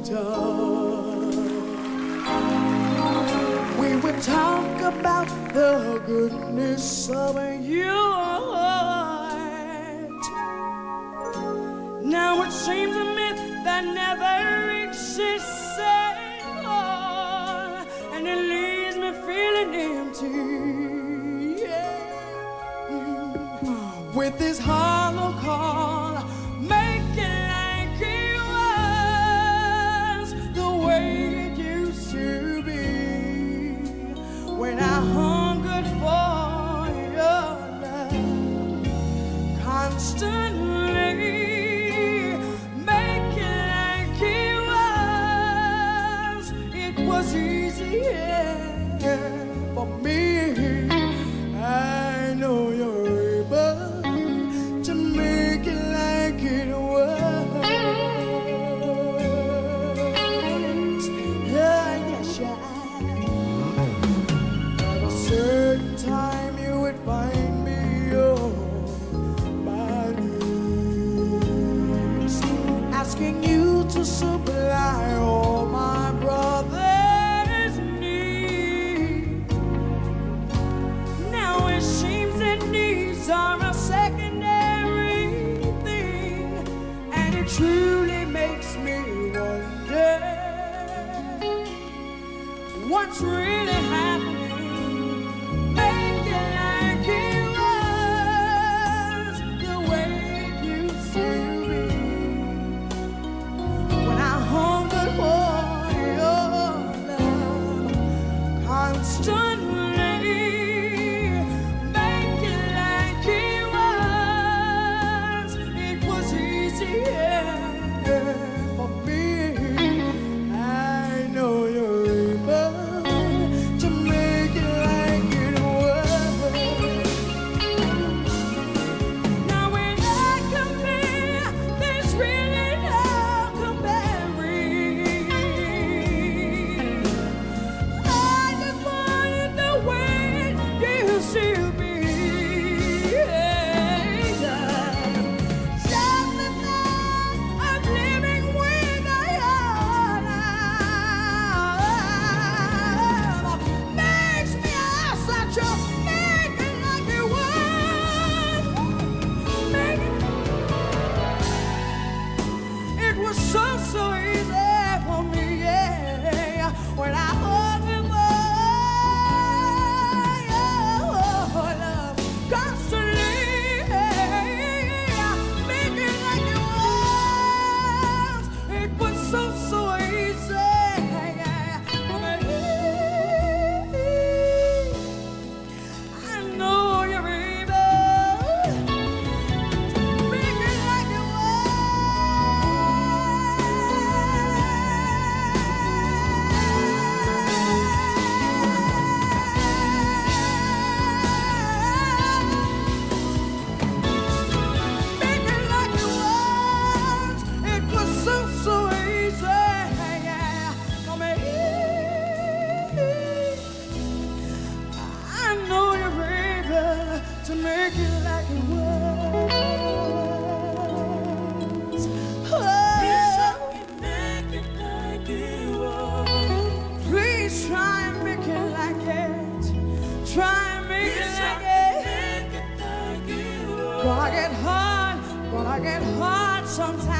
done. We would talk about the goodness of your heart. Now it seems a myth that never exists at all, and it leaves me feeling empty, yeah. With this hollow call, make it like it was, the way it used to be, when I hungered for your love constantly. For me, I know you're able to make it like it was. Yeah, yes, yeah. At a certain time, you would find me on my knees, asking you to supply all my brothers. Truly makes me wonder what's really happening. Make it like it was, the way it used to be, when I hungered for your love constantly. Make it like it was easier. Make it like it was. Oh, make it like it was. Please try and make it like it. Try and make it like it. Gonna get hard sometimes.